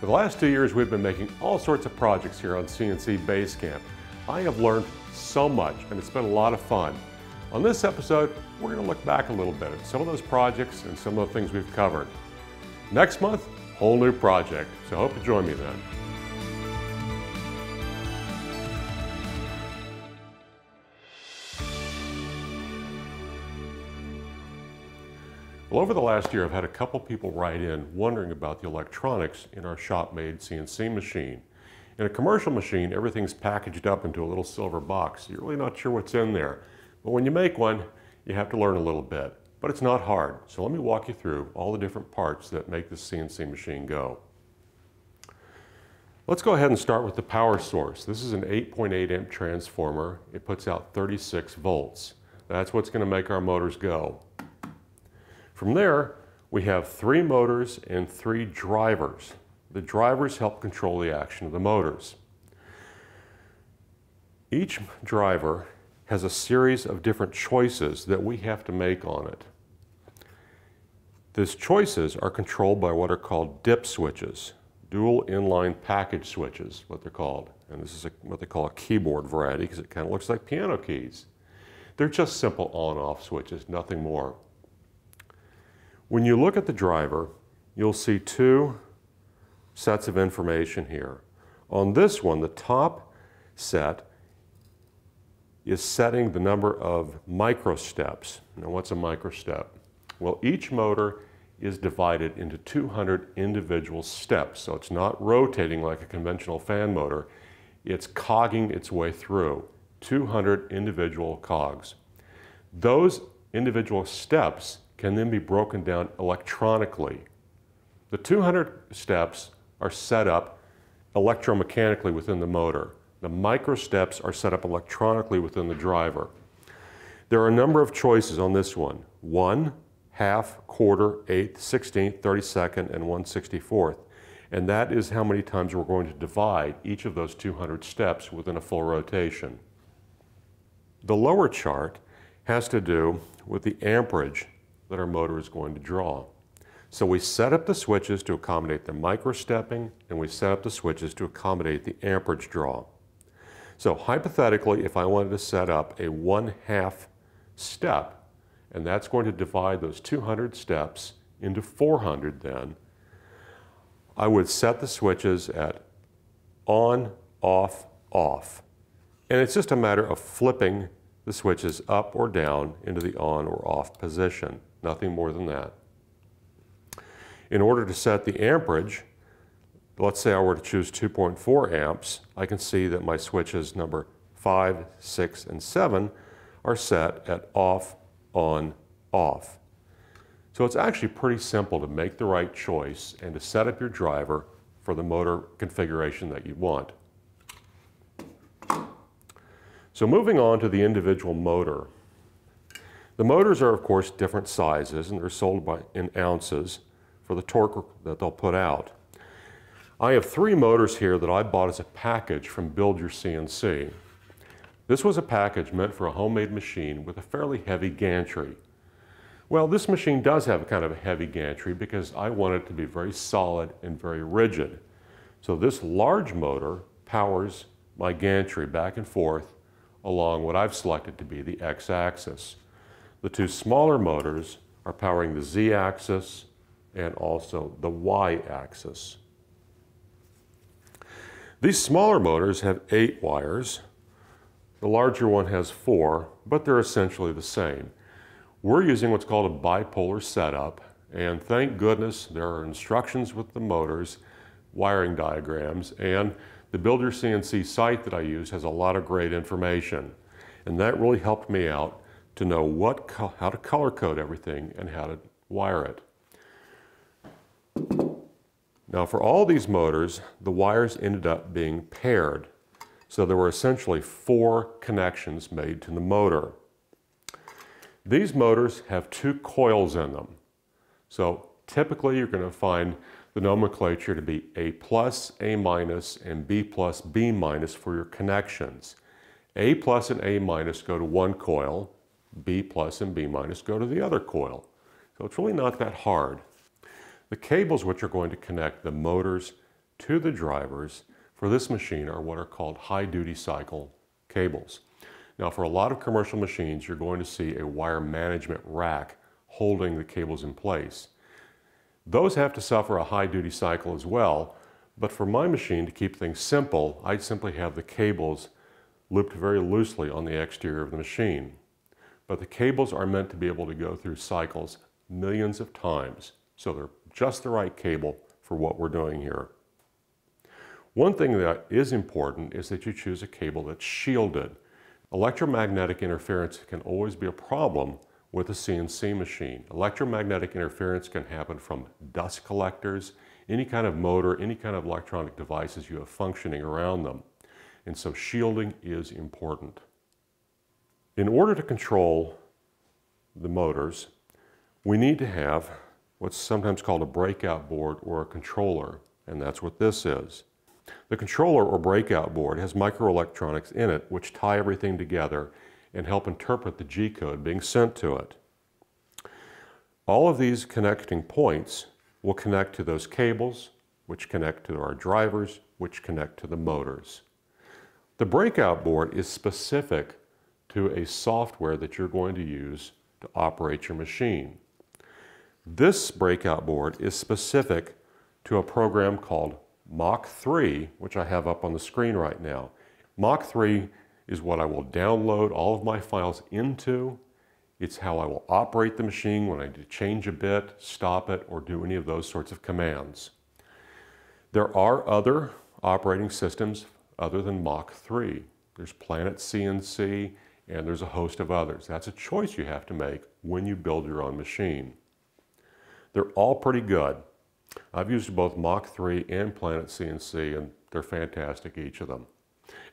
For the last 2 years, we've been making all sorts of projects here on CNC Basecamp. I have learned so much, and it's been a lot of fun. On this episode, we're going to look back a little bit at some of those projects and some of the things we've covered. Next month, whole new project, so hope you join me then. Well, over the last year, I've had a couple people write in wondering about the electronics in our shop-made CNC machine. In a commercial machine, everything's packaged up into a little silver box. You're really not sure what's in there. But when you make one, you have to learn a little bit. But it's not hard. So let me walk you through all the different parts that make this CNC machine go. Let's go ahead and start with the power source. This is an 8.8 amp transformer. It puts out 36 volts. That's what's going to make our motors go. From there, we have 3 motors and 3 drivers. The drivers help control the action of the motors. Each driver has a series of different choices that we have to make on it. These choices are controlled by what are called DIP switches, dual inline package switches, what they're called. And this is what they call a keyboard variety because it kind of looks like piano keys. They're just simple on-off switches, nothing more. When you look at the driver, you'll see 2 sets of information here. On this one, the top set is setting the number of microsteps. Now, what's a microstep? Well, each motor is divided into 200 individual steps, so it's not rotating like a conventional fan motor. It's cogging its way through, 200 individual cogs. Those individual steps can then be broken down electronically. The 200 steps are set up electromechanically within the motor. The micro steps are set up electronically within the driver. There are a number of choices on this one. 1, half, quarter, eighth, 16th, 32nd, and 1/64th. And that is how many times we're going to divide each of those 200 steps within a full rotation. The lower chart has to do with the amperage that our motor is going to draw. So we set up the switches to accommodate the microstepping, and we set up the switches to accommodate the amperage draw. So hypothetically, if I wanted to set up a 1/2 step, and that's going to divide those 200 steps into 400 then, I would set the switches at on, off, off. And it's just a matter of flipping the switches up or down into the on or off position. Nothing more than that. In order to set the amperage, let's say I were to choose 2.4 amps, I can see that my switches number 5, 6, and 7 are set at off, on, off. So it's actually pretty simple to make the right choice and to set up your driver for the motor configuration that you want. So moving on to the individual motor. The motors are, of course, different sizes, and they're sold in ounces for the torque that they'll put out. I have 3 motors here that I bought as a package from Build Your CNC. This was a package meant for a homemade machine with a fairly heavy gantry. Well, this machine does have a kind of a heavy gantry because I want it to be very solid and very rigid. So this large motor powers my gantry back and forth along what I've selected to be the x-axis. The 2 smaller motors are powering the z-axis and also the y-axis. These smaller motors have 8 wires. The larger one has 4, but they're essentially the same. We're using what's called a bipolar setup, and thank goodness there are instructions with the motors, wiring diagrams, and the Build Your CNC site that I use has a lot of great information. And that really helped me out to know how to color code everything and how to wire it. Now for all these motors, the wires ended up being paired. So there were essentially 4 connections made to the motor. These motors have 2 coils in them. So typically you're going to find the nomenclature to be A+, A-, and B+, B- for your connections. A+ and A- go to one coil, B+ and B- go to the other coil. So it's really not that hard. The cables which are going to connect the motors to the drivers for this machine are what are called high-duty cycle cables. Now, for a lot of commercial machines, you're going to see a wire management rack holding the cables in place. Those have to suffer a high-duty cycle as well, but for my machine, to keep things simple, I'd simply have the cables looped very loosely on the exterior of the machine. But the cables are meant to be able to go through cycles millions of times, so they're just the right cable for what we're doing here. One thing that is important is that you choose a cable that's shielded. Electromagnetic interference can always be a problem with a CNC machine. Electromagnetic interference can happen from dust collectors, any kind of motor, any kind of electronic devices you have functioning around them. And so shielding is important. In order to control the motors, we need to have what's sometimes called a breakout board or a controller, and that's what this is. The controller or breakout board has microelectronics in it which tie everything together and help interpret the G-code being sent to it. All of these connecting points will connect to those cables, which connect to our drivers, which connect to the motors. The breakout board is specific to a software that you're going to use to operate your machine. This breakout board is specific to a program called Mach 3, which I have up on the screen right now. Mach 3 is what I will download all of my files into. It's how I will operate the machine when I need to change a bit, stop it, or do any of those sorts of commands. There are other operating systems other than Mach 3. There's Planet CNC, and there's a host of others. That's a choice you have to make when you build your own machine. They're all pretty good. I've used both Mach 3 and Planet CNC, and they're fantastic, each of them.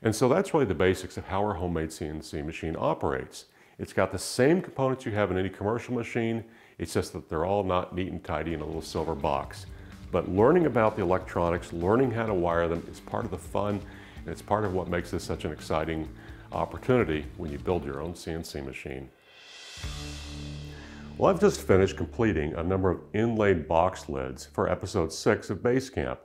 And so that's really the basics of how our homemade CNC machine operates. It's got the same components you have in any commercial machine, it's just that they're all not neat and tidy in a little silver box. But learning about the electronics, learning how to wire them is part of the fun, and it's part of what makes this such an exciting opportunity when you build your own CNC machine. Well, I've just finished completing a number of inlaid box lids for episode 6 of Basecamp.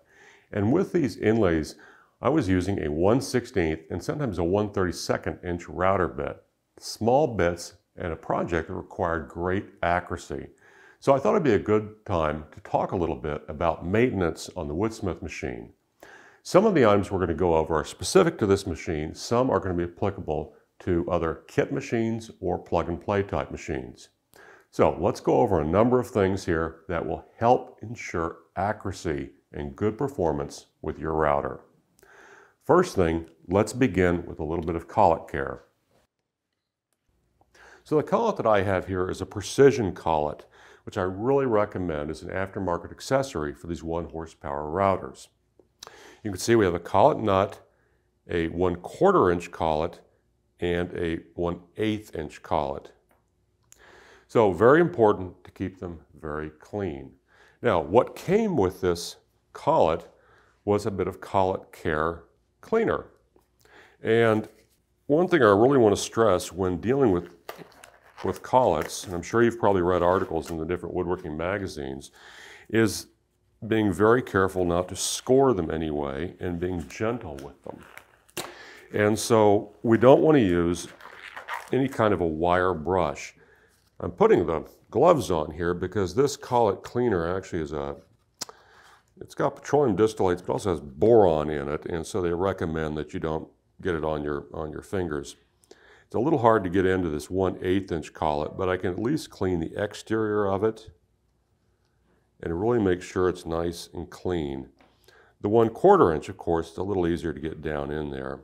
And with these inlays, I was using a 1/16 and sometimes a 1/32 inch router bit. Small bits and a project that required great accuracy. So I thought it'd be a good time to talk a little bit about maintenance on the Woodsmith machine. Some of the items we're going to go over are specific to this machine. Some are going to be applicable to other kit machines or plug-and-play type machines. So let's go over a number of things here that will help ensure accuracy and good performance with your router. First thing, let's begin with a little bit of collet care. So the collet that I have here is a precision collet, which I really recommend as an aftermarket accessory for these 1 horsepower routers. You can see we have a collet nut, a 1/4 inch collet, and a 1/8 inch collet. So very important to keep them very clean. Now, what came with this collet was a bit of collet care cleaner. And one thing I really want to stress when dealing with collets, and I'm sure you've probably read articles in the different woodworking magazines, is being very careful not to score them anyway and being gentle with them. And so we don't want to use any kind of a wire brush. I'm putting the gloves on here because this collet cleaner actually is it's got petroleum distillates, but also has boron in it, and so they recommend that you don't get it on your fingers. It's a little hard to get into this 1/8 inch collet, but I can at least clean the exterior of it and really make sure it's nice and clean. The 1/4 inch, of course, is a little easier to get down in there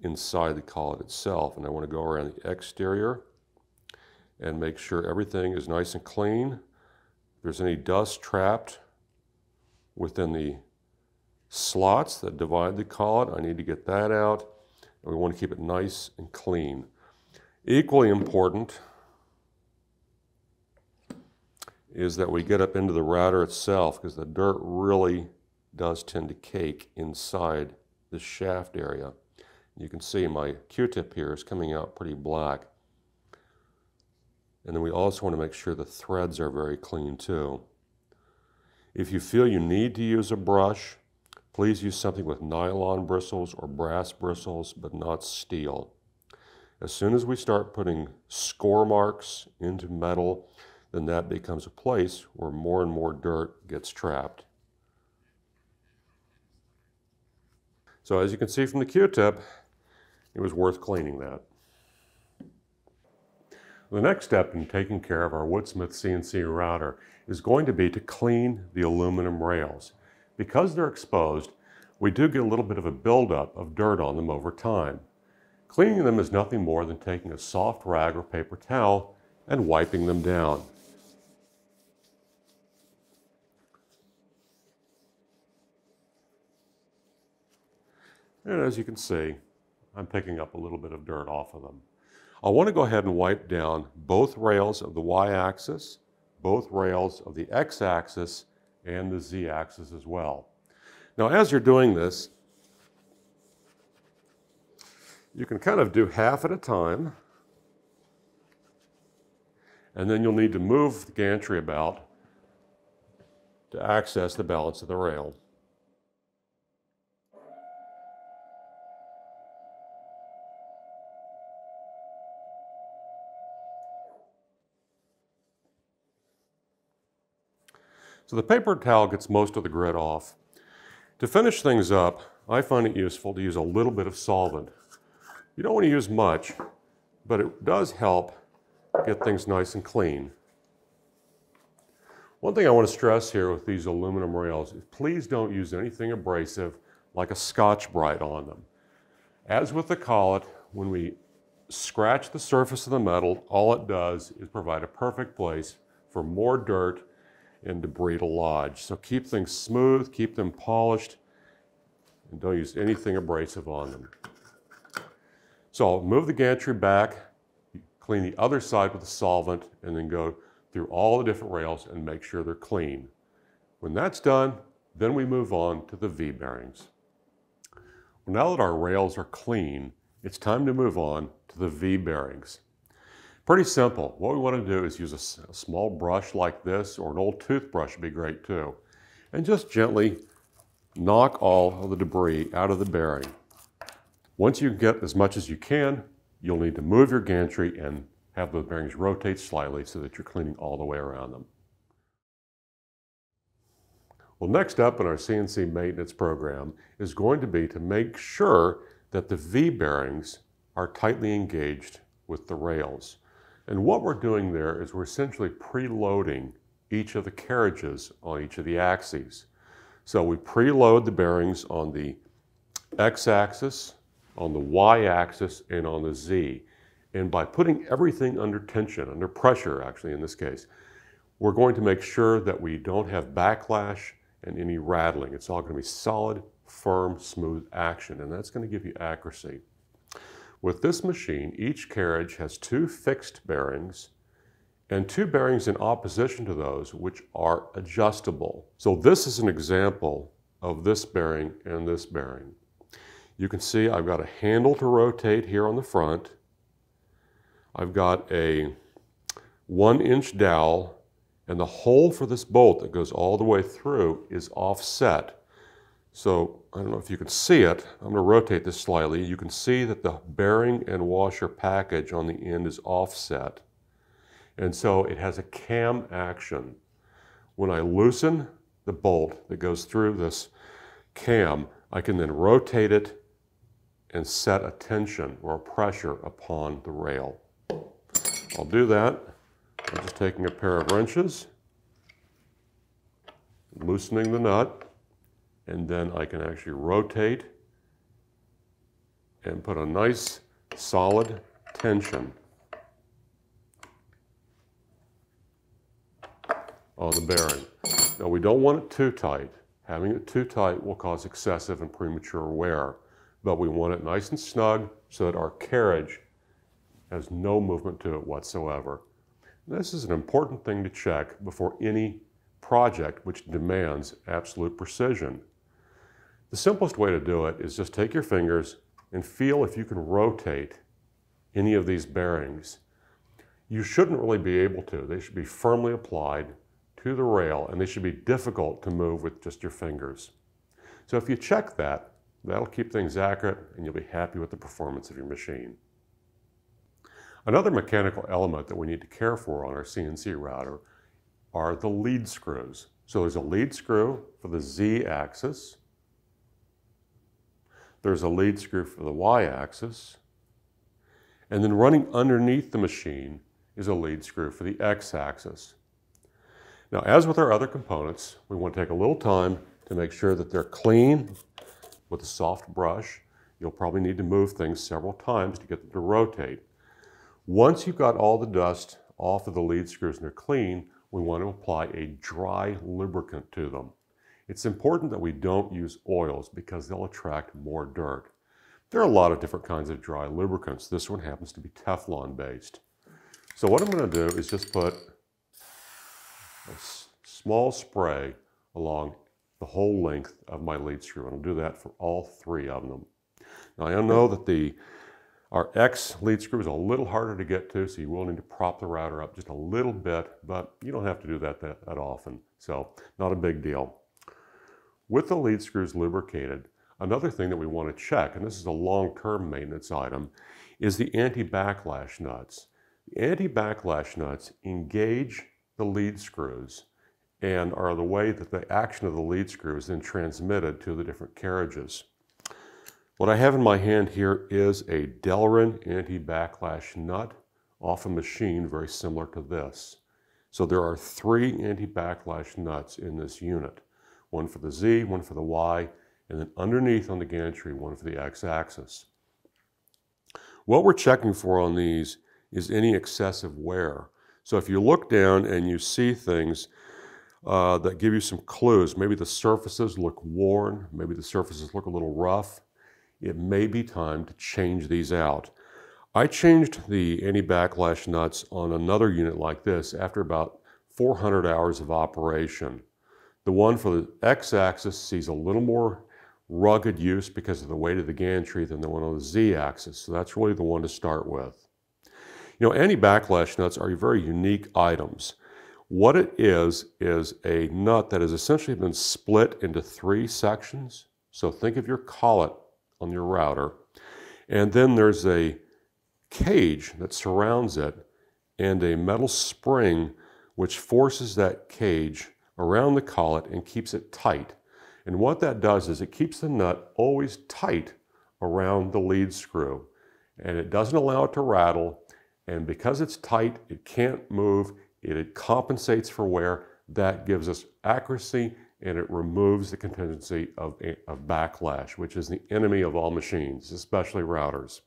inside the collet itself, and I want to go around the exterior and make sure everything is nice and clean. If there's any dust trapped within the slots that divide the collet, I need to get that out, and we want to keep it nice and clean. Equally important is that we get up into the router itself, because the dirt really does tend to cake inside the shaft area. You can see my Q-tip here is coming out pretty black. And then we also want to make sure the threads are very clean too. If you feel you need to use a brush, Please use something with nylon bristles or brass bristles, but not steel. As soon as we start putting score marks into metal, then that becomes a place where more and more dirt gets trapped. So as you can see from the Q-tip, it was worth cleaning that. The next step in taking care of our Woodsmith CNC router is going to be to clean the aluminum rails. Because they're exposed, we do get a little bit of a buildup of dirt on them over time. Cleaning them is nothing more than taking a soft rag or paper towel and wiping them down. And as you can see, I'm picking up a little bit of dirt off of them. I want to go ahead and wipe down both rails of the y-axis, both rails of the x-axis, and the z-axis as well. Now, as you're doing this, you can kind of do half at a time, and then you'll need to move the gantry about to access the balance of the rail. So the paper towel gets most of the grit off. To finish things up, I find it useful to use a little bit of solvent. You don't want to use much, but it does help get things nice and clean. One thing I want to stress here with these aluminum rails is please don't use anything abrasive like a Scotch-Brite on them. As with the collet, when we scratch the surface of the metal, all it does is provide a perfect place for more dirt and debris to lodge. So keep things smooth, keep them polished, and don't use anything abrasive on them. So move the gantry back, clean the other side with a solvent, and then go through all the different rails and make sure they're clean. When that's done, then we move on to the V-bearings. Well, now that our rails are clean, it's time to move on to the V-bearings. Pretty simple. What we want to do is use a small brush like this, or an old toothbrush would be great too, and just gently knock all of the debris out of the bearing. Once you get as much as you can, you'll need to move your gantry and have those bearings rotate slightly so that you're cleaning all the way around them. Well, next up in our CNC maintenance program is going to be to make sure that the V bearings are tightly engaged with the rails. And what we're doing there is we're essentially preloading each of the carriages on each of the axes. So we preload the bearings on the x-axis, on the y-axis, and on the z. And by putting everything under tension, under pressure actually in this case, we're going to make sure that we don't have backlash and any rattling. It's all going to be solid, firm, smooth action, and that's going to give you accuracy. With this machine, each carriage has two fixed bearings and two bearings in opposition to those which are adjustable. So this is an example of this bearing and this bearing. You can see I've got a handle to rotate here on the front. I've got a 1-inch dowel, and the hole for this bolt that goes all the way through is offset. So I don't know if you can see it. I'm going to rotate this slightly. You can see that the bearing and washer package on the end is offset. And so it has a cam action. When I loosen the bolt that goes through this cam, I can then rotate it and set a tension or a pressure upon the rail. I'll do that. I'm just taking a pair of wrenches, loosening the nut, and then I can actually rotate and put a nice solid tension on the bearing. Now, we don't want it too tight. Having it too tight will cause excessive and premature wear, but we want it nice and snug so that our carriage has no movement to it whatsoever. This is an important thing to check before any project which demands absolute precision. The simplest way to do it is just take your fingers and feel if you can rotate any of these bearings. You shouldn't really be able to. They should be firmly applied to the rail, and they should be difficult to move with just your fingers. So if you check that, that'll keep things accurate and you'll be happy with the performance of your machine. Another mechanical element that we need to care for on our CNC router are the lead screws. So there's a lead screw for the Z-axis. There's a lead screw for the Y-axis. And then running underneath the machine is a lead screw for the X-axis. Now, as with our other components, we want to take a little time to make sure that they're clean with a soft brush. You'll probably need to move things several times to get them to rotate. Once you've got all the dust off of the lead screws and they're clean, we want to apply a dry lubricant to them. It's important that we don't use oils because they'll attract more dirt. There are a lot of different kinds of dry lubricants. This one happens to be Teflon based. So what I'm going to do is just put a small spray along the whole length of my lead screw, and I'll do that for all three of them. Now I know that our X lead screw is a little harder to get to, so you will need to prop the router up just a little bit, but you don't have to do that often, so not a big deal. With the lead screws lubricated, another thing that we want to check, and this is a long-term maintenance item, is the anti-backlash nuts. The anti-backlash nuts engage the lead screws and are the way that the action of the lead screw is then transmitted to the different carriages. What I have in my hand here is a Delrin anti-backlash nut off a machine very similar to this. So there are three anti-backlash nuts in this unit. One for the Z, one for the Y, and then underneath on the gantry, one for the X-axis. What we're checking for on these is any excessive wear. So if you look down and you see things that give you some clues, maybe the surfaces look worn, maybe the surfaces look a little rough, it may be time to change these out. I changed the anti-backlash nuts on another unit like this after about 400 hours of operation. The one for the X-axis sees a little more rugged use because of the weight of the gantry than the one on the Z-axis, so that's really the one to start with. You know, anti-backlash nuts are very unique items. What it is a nut that has essentially been split into three sections. So think of your collet on your router, and then there's a cage that surrounds it and a metal spring which forces that cage around the collet and keeps it tight. And what that does is it keeps the nut always tight around the lead screw, and it doesn't allow it to rattle, and because it's tight it can't move, it compensates for wear. That gives us accuracy and it removes the contingency of backlash, which is the enemy of all machines, especially routers.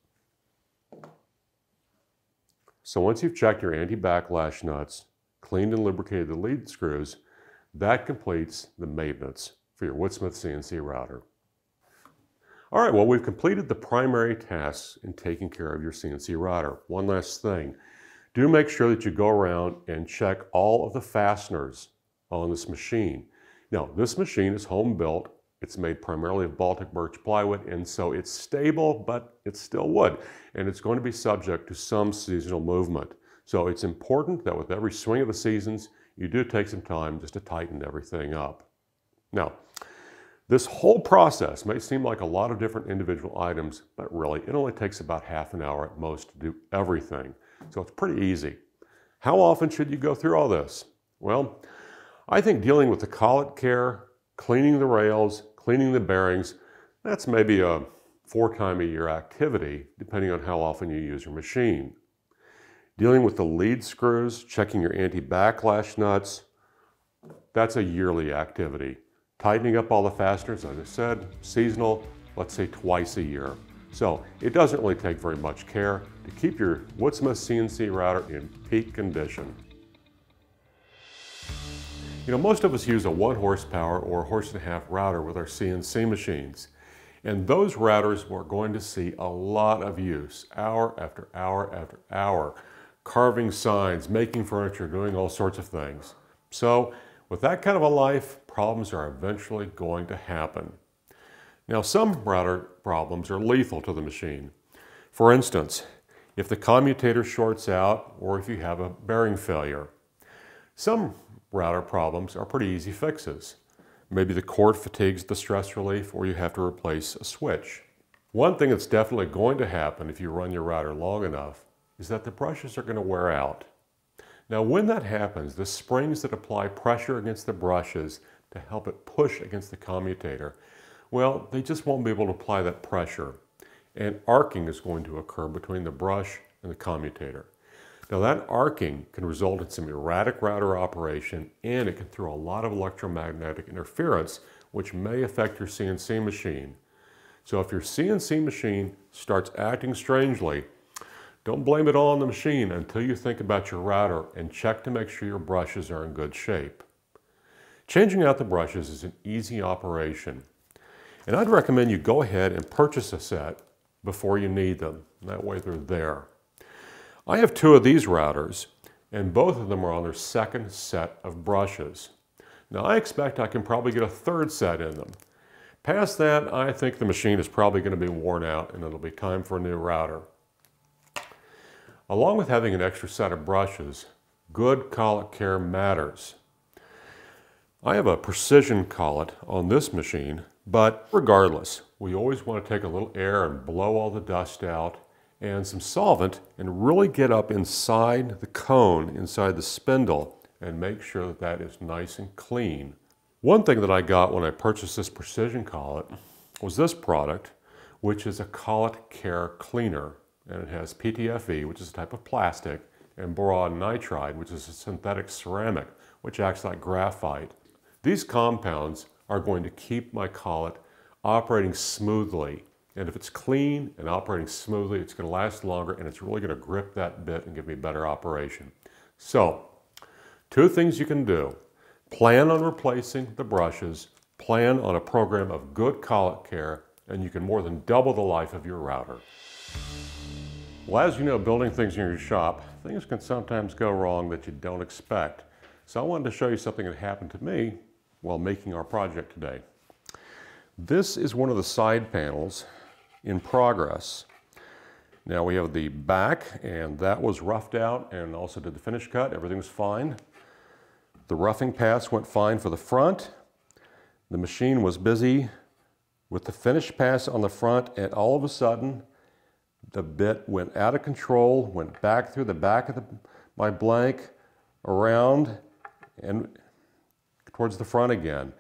So once you've checked your anti-backlash nuts, cleaned and lubricated the lead screws, that completes the maintenance for your Woodsmith CNC router. All right, well, we've completed the primary tasks in taking care of your CNC router. One last thing, do make sure that you go around and check all of the fasteners on this machine. Now, this machine is home-built. It's made primarily of Baltic birch plywood, and so it's stable, but it's still wood, and it's going to be subject to some seasonal movement. So it's important that with every swing of the seasons, you do take some time just to tighten everything up. Now, this whole process may seem like a lot of different individual items, but really, it only takes about half an hour at most to do everything. So it's pretty easy. How often should you go through all this? Well, I think dealing with the collet care, cleaning the rails, cleaning the bearings, that's maybe a 4 times a year activity, depending on how often you use your machine. Dealing with the lead screws, checking your anti-backlash nuts, that's a yearly activity. Tightening up all the fasteners, as I said, seasonal, let's say twice a year. So it doesn't really take very much care to keep your Woodsmith CNC router in peak condition. You know, most of us use a 1 horsepower or 1.5 horsepower router with our CNC machines. And those routers were going to see a lot of use, hour after hour after hour, carving signs, making furniture, doing all sorts of things. So with that kind of a life, problems are eventually going to happen. Now, some router problems are lethal to the machine. For instance, if the commutator shorts out or if you have a bearing failure. Some router problems are pretty easy fixes. Maybe the cord fatigues the stress relief, or you have to replace a switch. One thing that's definitely going to happen if you run your router long enough is that the brushes are going to wear out. Now when that happens, the springs that apply pressure against the brushes to help it push against the commutator, well, they just won't be able to apply that pressure, and arcing is going to occur between the brush and the commutator. Now that arcing can result in some erratic router operation, and it can throw a lot of electromagnetic interference, which may affect your CNC machine. So if your CNC machine starts acting strangely, don't blame it all on the machine until you think about your router and check to make sure your brushes are in good shape. Changing out the brushes is an easy operation, and I'd recommend you go ahead and purchase a set before you need them. That way they're there. I have two of these routers, and both of them are on their second set of brushes. Now I expect I can probably get a third set in them. Past that, I think the machine is probably going to be worn out and it'll be time for a new router. Along with having an extra set of brushes, good collet care matters. I have a precision collet on this machine, but regardless, we always want to take a little air and blow all the dust out and some solvent and really get up inside the cone, inside the spindle, and make sure that that is nice and clean. One thing that I got when I purchased this precision collet was this product, which is a collet care cleaner, and it has PTFE, which is a type of plastic, and boron nitride, which is a synthetic ceramic, which acts like graphite. These compounds are going to keep my collet operating smoothly. And if it's clean and operating smoothly, it's going to last longer, and it's really going to grip that bit and give me better operation. So, two things you can do. Plan on replacing the brushes, plan on a program of good collet care, and you can more than double the life of your router. Well, as you know, building things in your shop, things can sometimes go wrong that you don't expect. So I wanted to show you something that happened to me while making our project today. This is one of the side panels in progress. Now we have the back, and that was roughed out and also did the finish cut. Everything was fine. The roughing pass went fine for the front. The machine was busy with the finish pass on the front, and all of a sudden the bit went out of control, went back through the back of my blank, around, and towards the front again.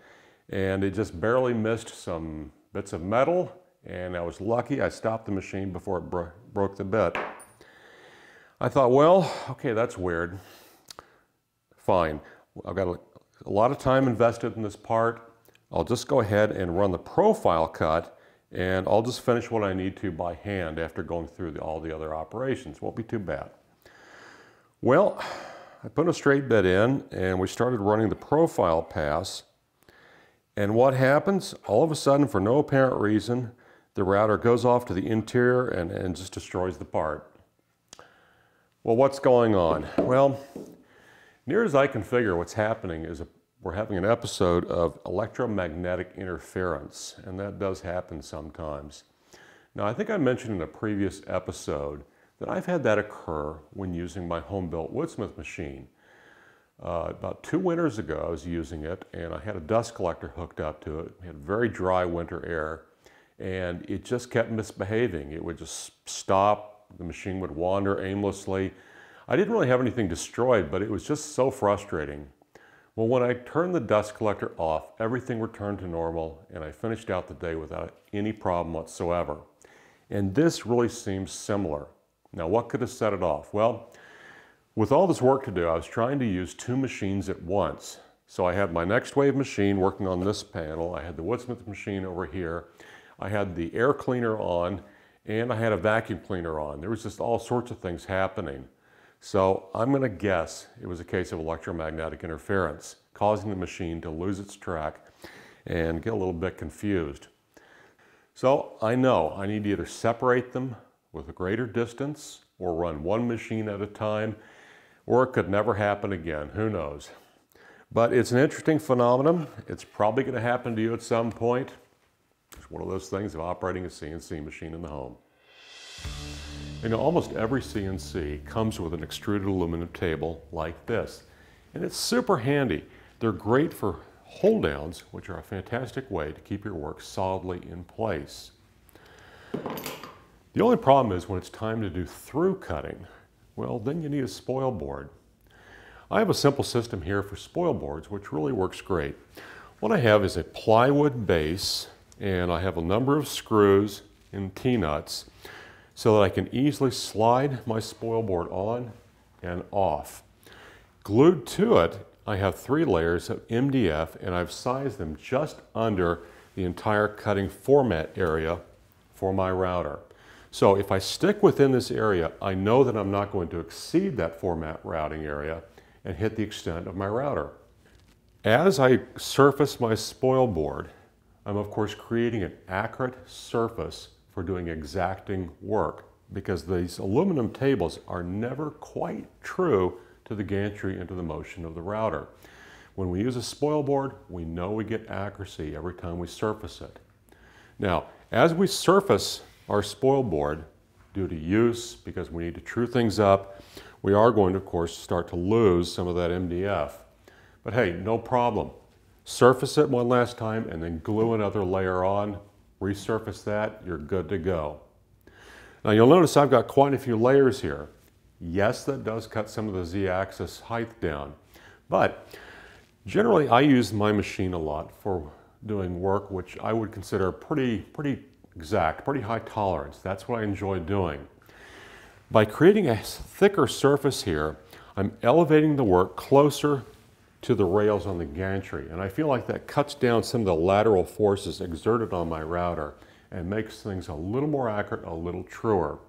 And it just barely missed some bits of metal, and I was lucky I stopped the machine before it broke the bit. I thought, well, okay, that's weird. Fine. I've got a lot of time invested in this part. I'll just go ahead and run the profile cut, and I'll just finish what I need to by hand after going through all the other operations. Won't be too bad. Well, I put a straight bit in, and we started running the profile pass. And what happens? All of a sudden, for no apparent reason, the router goes off to the interior and just destroys the part. Well, what's going on? Well, near as I can figure, what's happening is we're having an episode of electromagnetic interference, and that does happen sometimes. Now, I think I mentioned in a previous episode that I've had that occur when using my home-built Woodsmith machine. About 2 winters ago, I was using it, and I had a dust collector hooked up to it. We had very dry winter air, and it just kept misbehaving. It would just stop, the machine would wander aimlessly. I didn't really have anything destroyed, but it was just so frustrating. Well, when I turned the dust collector off, everything returned to normal, and I finished out the day without any problem whatsoever. And this really seems similar. Now, what could have set it off? Well, with all this work to do, I was trying to use 2 machines at once. So I had my Next Wave machine working on this panel, I had the Woodsmith machine over here, I had the air cleaner on, and I had a vacuum cleaner on. There was just all sorts of things happening. So I'm going to guess it was a case of electromagnetic interference, causing the machine to lose its track and get a little bit confused. So I know I need to either separate them with a greater distance or run 1 machine at a time, or it could never happen again. Who knows? But it's an interesting phenomenon. It's probably going to happen to you at some point. It's one of those things of operating a CNC machine in the home. You know, almost every CNC comes with an extruded aluminum table like this, and it's super handy. They're great for hold downs, which are a fantastic way to keep your work solidly in place. The only problem is when it's time to do through cutting, well, then you need a spoil board. I have a simple system here for spoil boards, which really works great. What I have is a plywood base, and I have a number of screws and T-nuts so that I can easily slide my spoil board on and off. Glued to it, I have 3 layers of MDF, and I've sized them just under the entire cutting format area for my router. So if I stick within this area, I know that I'm not going to exceed that format routing area and hit the extent of my router. As I surface my spoil board, I'm of course creating an accurate surface for doing exacting work, because these aluminum tables are never quite true to the gantry and to the motion of the router. When we use a spoil board, we know we get accuracy every time we surface it. Now, as we surface our spoil board due to use, because we need to true things up, we are going to, of course, start to lose some of that MDF. But hey, no problem. Surface it one last time and then glue another layer on, resurface that, you're good to go. Now you'll notice I've got quite a few layers here. Yes, that does cut some of the z-axis height down, but generally I use my machine a lot for doing work which I would consider pretty exact, pretty high tolerance. That's what I enjoy doing. By creating a thicker surface here, I'm elevating the work closer to the rails on the gantry, and I feel like that cuts down some of the lateral forces exerted on my router and makes things a little more accurate, a little truer.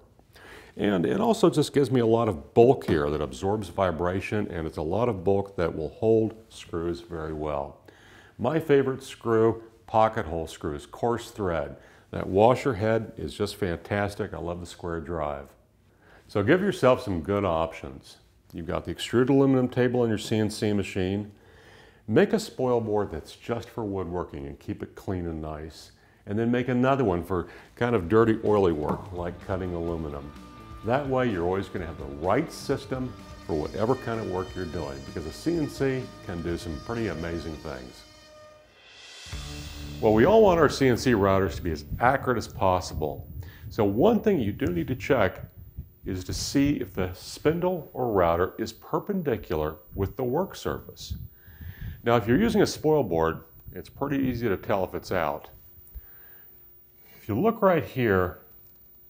And it also just gives me a lot of bulk here that absorbs vibration, and it's a lot of bulk that will hold screws very well. My favorite screw, pocket hole screws, coarse thread. That washer head is just fantastic. I love the square drive. So give yourself some good options. You've got the extruded aluminum table on your CNC machine. Make a spoil board that's just for woodworking and keep it clean and nice. And then make another one for kind of dirty, oily work like cutting aluminum. That way you're always going to have the right system for whatever kind of work you're doing, because a CNC can do some pretty amazing things. Well, we all want our CNC routers to be as accurate as possible. So one thing you do need to check is to see if the spindle or router is perpendicular with the work surface. Now, if you're using a spoil board, it's pretty easy to tell if it's out. If you look right here,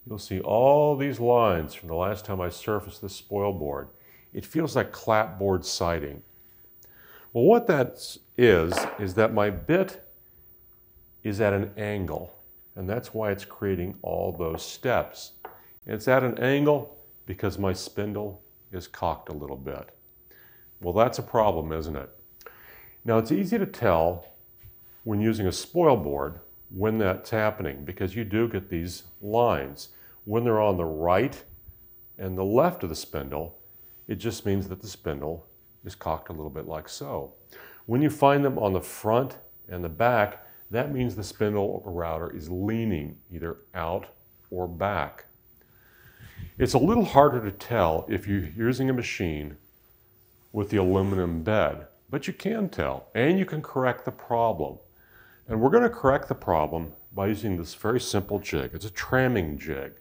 you'll see all these lines from the last time I surfaced this spoil board. It feels like clapboard siding. Well, what that is that my bit is at an angle, and that's why it's creating all those steps. It's at an angle because my spindle is cocked a little bit. Well, that's a problem, isn't it? Now, it's easy to tell when using a spoil board when that's happening, because you do get these lines. When they're on the right and the left of the spindle, it just means that the spindle is cocked a little bit like so. When you find them on the front and the back, that means the spindle or router is leaning either out or back. It's a little harder to tell if you're using a machine with the aluminum bed, but you can tell, and you can correct the problem. And we're going to correct the problem by using this very simple jig. It's a tramming jig.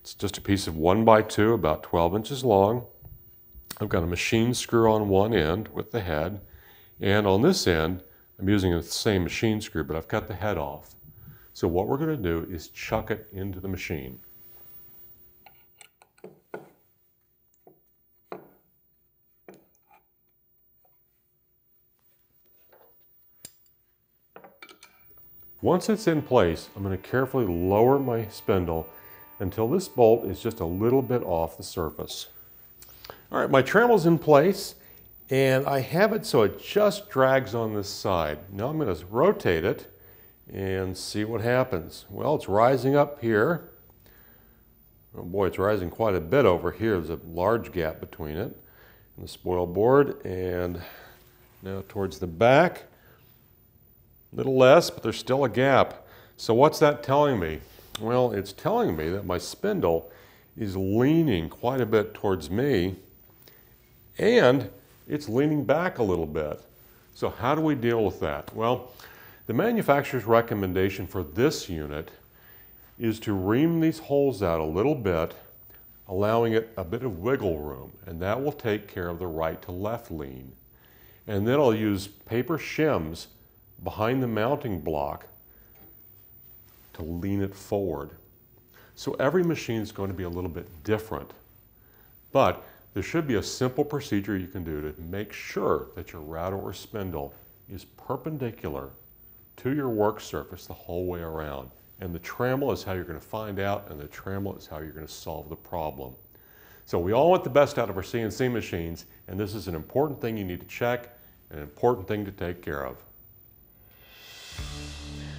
It's just a piece of 1x2, about 12 inches long. I've got a machine screw on one end with the head, and on this end, I'm using the same machine screw, but I've cut the head off. So what we're going to do is chuck it into the machine. Once it's in place, I'm going to carefully lower my spindle until this bolt is just a little bit off the surface. All right, my trammel's in place, and I have it so it just drags on this side. Now I'm going to rotate it and see what happens. Well, it's rising up here. Oh boy, it's rising quite a bit over here. There's a large gap between it and the spoil board, and now towards the back. A little less, but there's still a gap. So what's that telling me? Well, it's telling me that my spindle is leaning quite a bit towards me, and it's leaning back a little bit. So how do we deal with that? Well, the manufacturer's recommendation for this unit is to ream these holes out a little bit, allowing it a bit of wiggle room, and that will take care of the right to left lean. And then I'll use paper shims behind the mounting block to lean it forward. So every machine is going to be a little bit different, but there should be a simple procedure you can do to make sure that your router or spindle is perpendicular to your work surface the whole way around. And the trammel is how you're going to find out, and the trammel is how you're going to solve the problem. So we all want the best out of our CNC machines, and this is an important thing you need to check, and an important thing to take care of.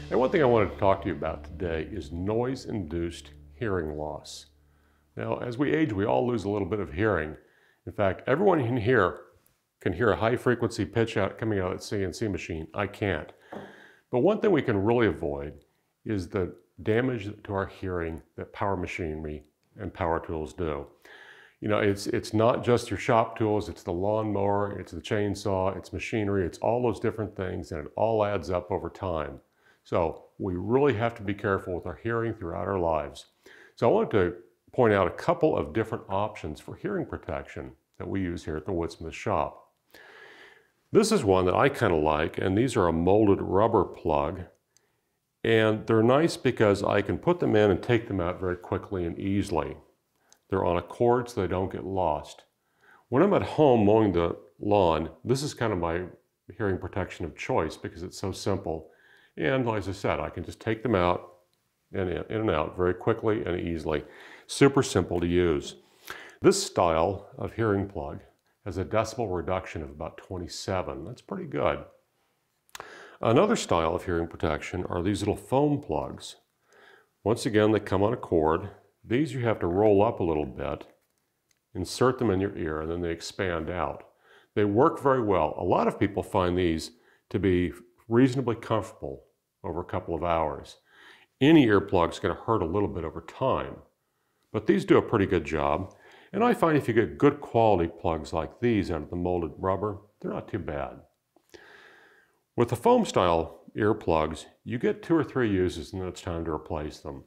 And one thing I wanted to talk to you about today is noise-induced hearing loss. Now, as we age, we all lose a little bit of hearing. In fact, everyone in here can hear a high-frequency pitch out coming out of that CNC machine. I can't. But one thing we can really avoid is the damage to our hearing that power machinery and power tools do. You know, it's not just your shop tools, it's the lawnmower, it's the chainsaw, it's machinery, it's all those different things, and it all adds up over time. So we really have to be careful with our hearing throughout our lives. So I wanted to point out a couple of different options for hearing protection that we use here at the Woodsmith shop. This is one that I kind of like, and these are a molded rubber plug. And they're nice because I can put them in and take them out very quickly and easily. They're on a cord so they don't get lost. When I'm at home mowing the lawn, this is kind of my hearing protection of choice because it's so simple. And as I said, I can just take them out and in and out very quickly and easily. Super simple to use. This style of hearing plug has a decibel reduction of about 27. That's pretty good. Another style of hearing protection are these little foam plugs. Once again, they come on a cord. These you have to roll up a little bit, insert them in your ear, and then they expand out. They work very well. A lot of people find these to be reasonably comfortable over a couple of hours. Any earplug is going to hurt a little bit over time, but these do a pretty good job. And I find if you get good quality plugs like these out of the molded rubber, they're not too bad. With the foam style earplugs, you get 2 or 3 uses and then it's time to replace them.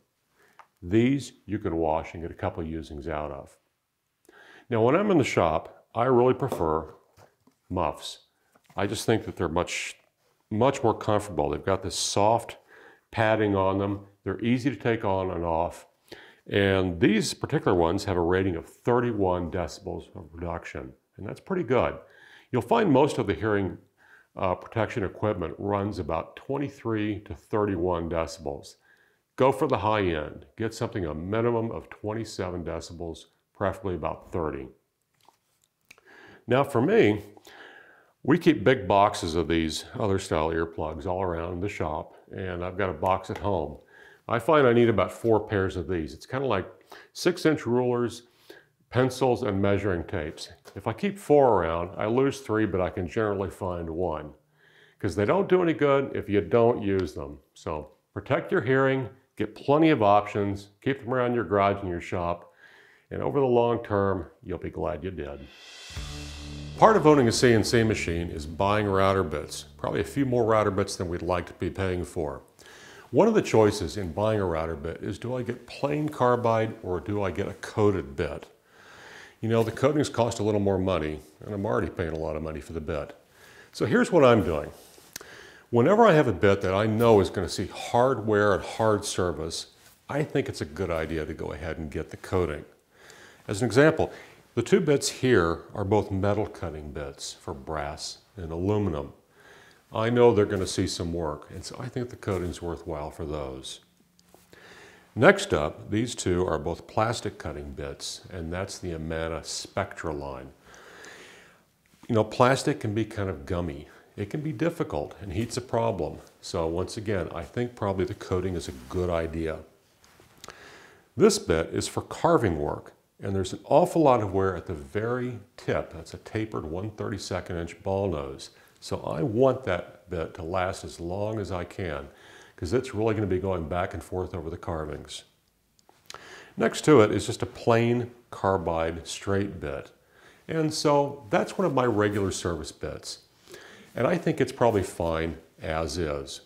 These you can wash and get a couple of usings out of. Now when I'm in the shop, I really prefer muffs. I just think that they're much more comfortable. They've got this soft padding on them. They're easy to take on and off. And these particular ones have a rating of 31 decibels of reduction, and that's pretty good. You'll find most of the hearing protection equipment runs about 23 to 31 decibels. Go for the high end. Get something a minimum of 27 decibels, preferably about 30. Now for me, we keep big boxes of these other style earplugs all around the shop, and I've got a box at home. I find I need about 4 pairs of these. It's kind of like 6-inch rulers, pencils, and measuring tapes. If I keep 4 around, I lose 3, but I can generally find 1. Because they don't do any good if you don't use them. So protect your hearing, get plenty of options, keep them around your garage and your shop, and over the long term, you'll be glad you did. Part of owning a CNC machine is buying router bits. Probably a few more router bits than we'd like to be paying for. One of the choices in buying a router bit is, do I get plain carbide or do I get a coated bit? You know, the coatings cost a little more money, and I'm already paying a lot of money for the bit. So here's what I'm doing. Whenever I have a bit that I know is going to see hard wear and hard service, I think it's a good idea to go ahead and get the coating. As an example, the 2 bits here are both metal cutting bits for brass and aluminum. I know they're going to see some work, and so I think the coating's worthwhile for those. Next up, these 2 are both plastic cutting bits, and that's the Amana Spectra line. You know, plastic can be kind of gummy. It can be difficult, and heat's a problem. So once again, I think probably the coating is a good idea. This bit is for carving work, and there's an awful lot of wear at the very tip. That's a tapered 1/32 inch ball nose. So I want that bit to last as long as I can, because it's really going to be going back and forth over the carvings. Next to it is just a plain carbide straight bit. And so that's one of my regular service bits. and I think it's probably fine as is.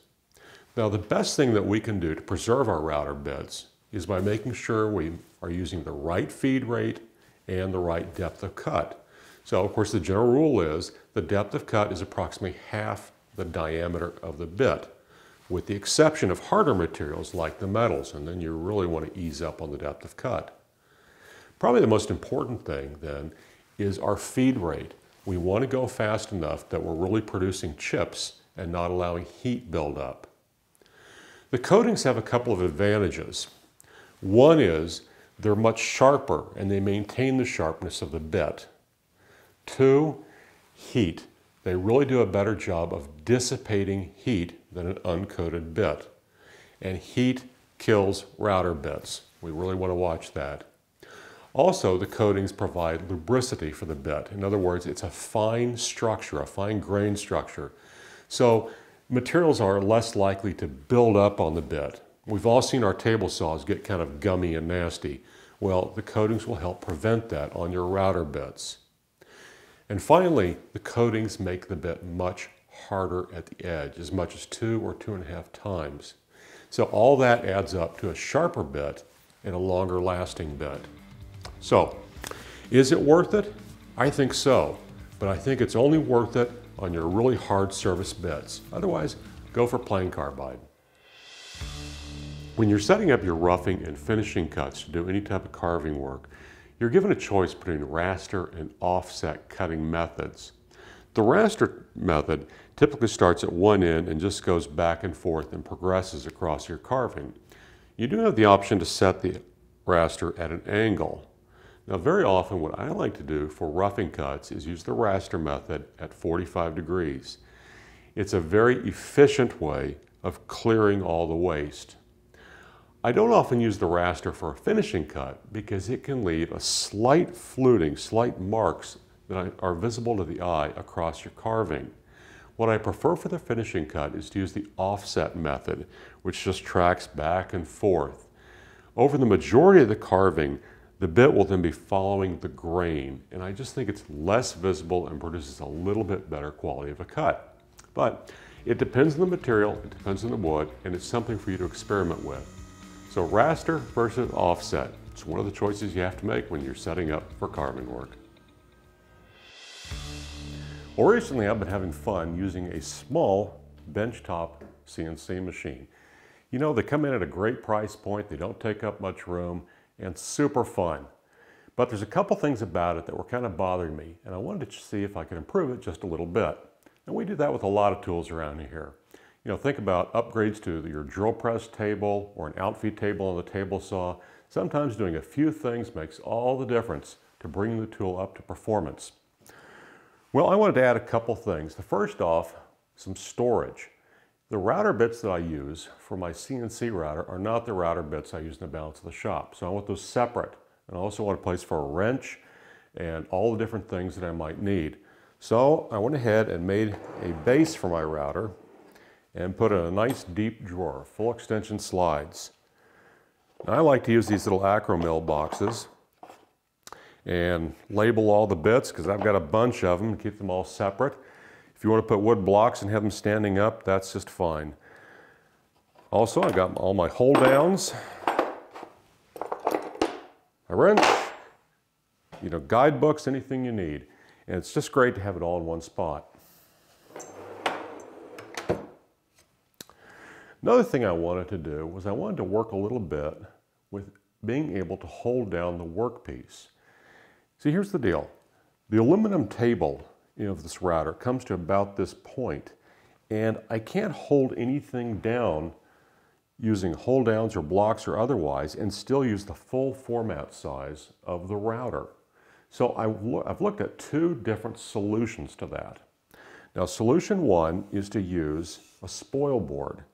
Now, the best thing that we can do to preserve our router bits is by making sure we are using the right feed rate and the right depth of cut. So, of course, the general rule is the depth of cut is approximately half the diameter of the bit, with the exception of harder materials like the metals, and then you really want to ease up on the depth of cut. Probably the most important thing, then, is our feed rate. We want to go fast enough that we're really producing chips and not allowing heat buildup. The coatings have a couple of advantages. One is they're much sharper and they maintain the sharpness of the bit. Two, heat. They really do a better job of dissipating heat than an uncoated bit. And heat kills router bits. We really want to watch that. Also, the coatings provide lubricity for the bit. In other words, it's a fine structure, a fine grain structure. So materials are less likely to build up on the bit. We've all seen our table saws get kind of gummy and nasty. Well, the coatings will help prevent that on your router bits. And finally, the coatings make the bit much harder at the edge, as much as 2 or 2.5 times. So all that adds up to a sharper bit and a longer lasting bit. So, is it worth it? I think so, but I think it's only worth it on your really hard surface bits. Otherwise, go for plain carbide. When you're setting up your roughing and finishing cuts to do any type of carving work, you're given a choice between raster and offset cutting methods. The raster method typically starts at one end and just goes back and forth and progresses across your carving. You do have the option to set the raster at an angle. Now, very often what I like to do for roughing cuts is use the raster method at 45 degrees. It's a very efficient way of clearing all the waste. I don't often use the raster for a finishing cut because it can leave a slight fluting, slight marks that are visible to the eye across your carving. What I prefer for the finishing cut is to use the offset method, which just tracks back and forth. Over the majority of the carving, the bit will then be following the grain, and I just think it's less visible and produces a little bit better quality of a cut. But it depends on the material, it depends on the wood, and it's something for you to experiment with. So raster versus offset, it's one of the choices you have to make when you're setting up for carving work. Well, recently I've been having fun using a small benchtop CNC machine. You know, they come in at a great price point, they don't take up much room, and super fun. But there's a couple things about it that were kind of bothering me, and I wanted to see if I could improve it just a little bit. And we do that with a lot of tools around here. You know, think about upgrades to your drill press table or an outfeed table on the table saw. Sometimes doing a few things makes all the difference to bring the tool up to performance. Well, I wanted to add a couple things. The first off, some storage. The router bits that I use for my CNC router are not the router bits I use in the balance of the shop. So I want those separate. And I also want a place for a wrench and all the different things that I might need. So I went ahead and made a base for my router and put in a nice deep drawer, full extension slides. And I like to use these little Acromil boxes and label all the bits because I've got a bunch of them, keep them all separate. If you want to put wood blocks and have them standing up, that's just fine. Also, I've got all my hold downs, a wrench, you know, guidebooks, anything you need. And it's just great to have it all in one spot. Another thing I wanted to do was I wanted to work a little bit with being able to hold down the workpiece. See, here's the deal. The aluminum table of this router comes to about this point, and I can't hold anything down using hold downs or blocks or otherwise and still use the full format size of the router. So I've looked at two different solutions to that. Now, solution one is to use a spoil board.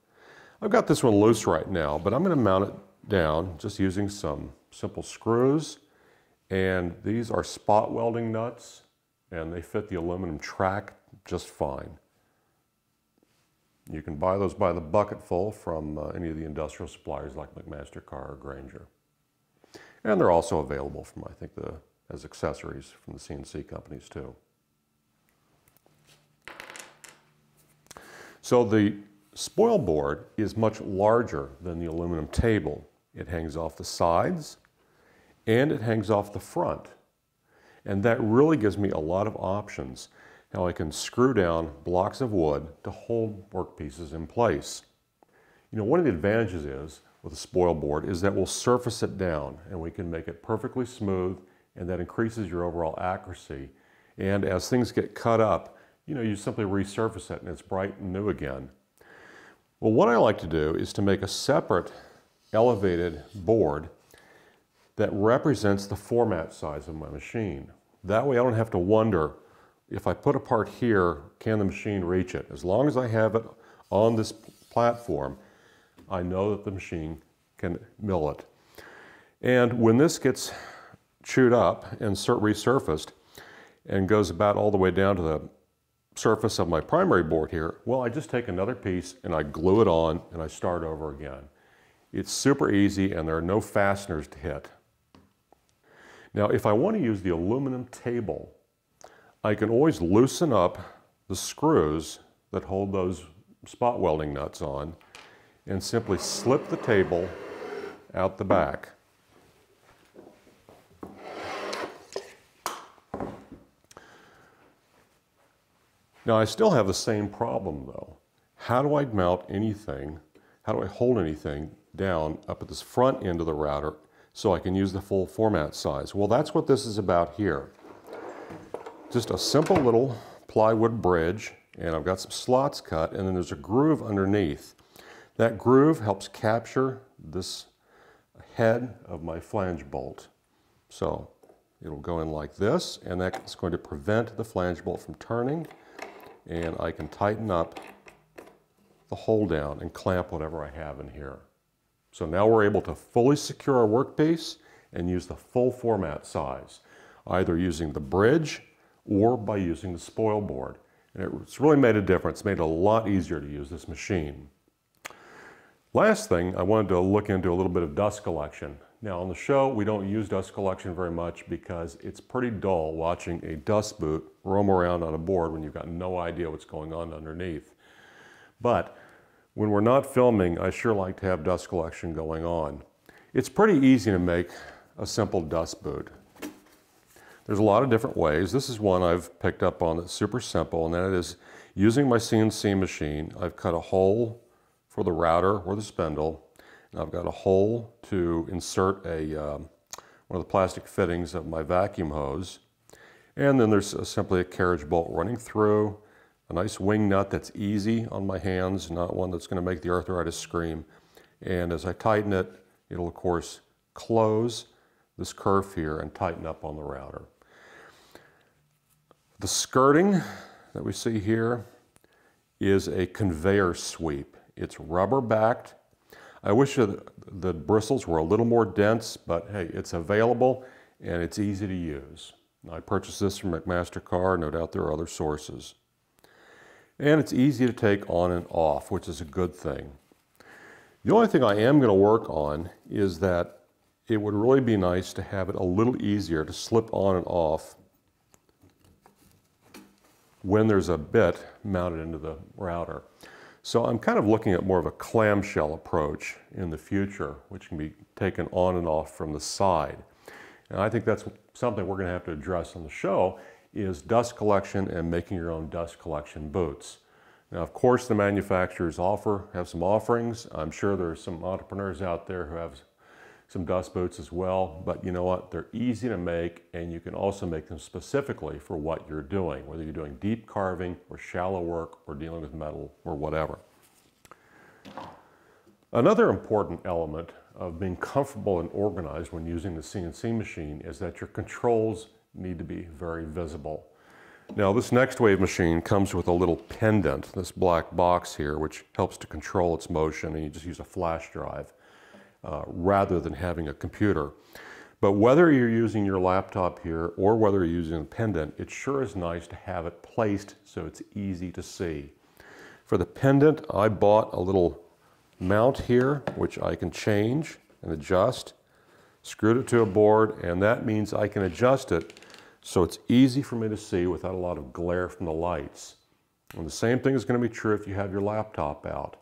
I've got this one loose right now, but I'm going to mount it down just using some simple screws, and these are spot welding nuts, and they fit the aluminum track just fine. You can buy those by the bucketful from any of the industrial suppliers like McMaster-Carr or Grainger. And they're also available from, I think, as accessories from the CNC companies too. So the spoil board is much larger than the aluminum table. It hangs off the sides and it hangs off the front. And that really gives me a lot of options how I can screw down blocks of wood to hold workpieces in place. You know, one of the advantages is with a spoil board is that we'll surface it down and we can make it perfectly smooth, and that increases your overall accuracy. And as things get cut up, you know, you simply resurface it and it's bright and new again. Well, what I like to do is to make a separate elevated board that represents the format size of my machine. That way I don't have to wonder, if I put a part here, can the machine reach it? As long as I have it on this platform, I know that the machine can mill it. And when this gets chewed up and resurfaced and goes about all the way down to the surface of my primary board here, well, I just take another piece and I glue it on and I start over again. It's super easy and there are no fasteners to hit. Now, if I want to use the aluminum table, I can always loosen up the screws that hold those spot welding nuts on and simply slip the table out the back. Now I still have the same problem though. How do I mount anything? How do I hold anything down up at this front end of the router so I can use the full format size? Well, that's what this is about here. Just a simple little plywood bridge, and I've got some slots cut, and then there's a groove underneath. That groove helps capture this head of my flange bolt. So it'll go in like this, and that's going to prevent the flange bolt from turning, and I can tighten up the hold down and clamp whatever I have in here. So now we're able to fully secure our workpiece and use the full format size, either using the bridge or by using the spoil board. And it's really made a difference, made it a lot easier to use this machine. Last thing, I wanted to look into a little bit of dust collection. Now on the show, we don't use dust collection very much because it's pretty dull watching a dust boot roam around on a board when you've got no idea what's going on underneath. But when we're not filming, I sure like to have dust collection going on. It's pretty easy to make a simple dust boot. There's a lot of different ways. This is one I've picked up on that's super simple, and that is using my CNC machine. I've cut a hole for the router or the spindle, and I've got a hole to insert a, one of the plastic fittings of my vacuum hose. And then there's simply a carriage bolt running through, a nice wing nut that's easy on my hands, not one that's gonna make the arthritis scream. And as I tighten it, it'll of course close this curve here and tighten up on the router. The skirting that we see here is a conveyor sweep. It's rubber backed. I wish the bristles were a little more dense, but hey, it's available and it's easy to use. I purchased this from McMaster-Carr, no doubt there are other sources. And it's easy to take on and off, which is a good thing. The only thing I am going to work on is that it would really be nice to have it a little easier to slip on and off when there's a bit mounted into the router. So I'm kind of looking at more of a clamshell approach in the future, which can be taken on and off from the side. And I think that's something we're going to have to address on the show, is dust collection and making your own dust collection boots. Now, of course, the manufacturers have some offerings. I'm sure there are some entrepreneurs out there who have some dust boots as well, but you know what? They're easy to make, and you can also make them specifically for what you're doing, whether you're doing deep carving or shallow work or dealing with metal or whatever. Another important element of being comfortable and organized when using the CNC machine is that your controls need to be very visible. Now, this Next Wave machine comes with a little pendant, this black box here, which helps to control its motion, and you just use a flash drive. Rather than having a computer. But whether you're using your laptop here or whether you're using a pendant, it sure is nice to have it placed so it's easy to see. For the pendant, I bought a little mount here, which I can change and adjust, screwed it to a board, and that means I can adjust it so it's easy for me to see without a lot of glare from the lights. And the same thing is going to be true if you have your laptop out.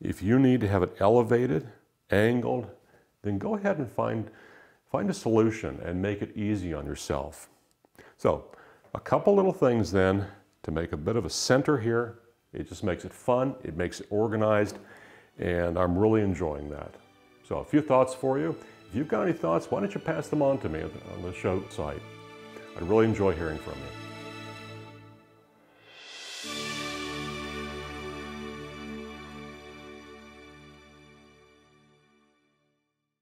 If you need to have it elevated, angled, then go ahead and find a solution and make it easy on yourself. So a couple little things then to make a bit of a center here. It just makes it fun, it makes it organized, and I'm really enjoying that. So a few thoughts for you. If you've got any thoughts, why don't you pass them on to me on the show site. I really enjoy hearing from you.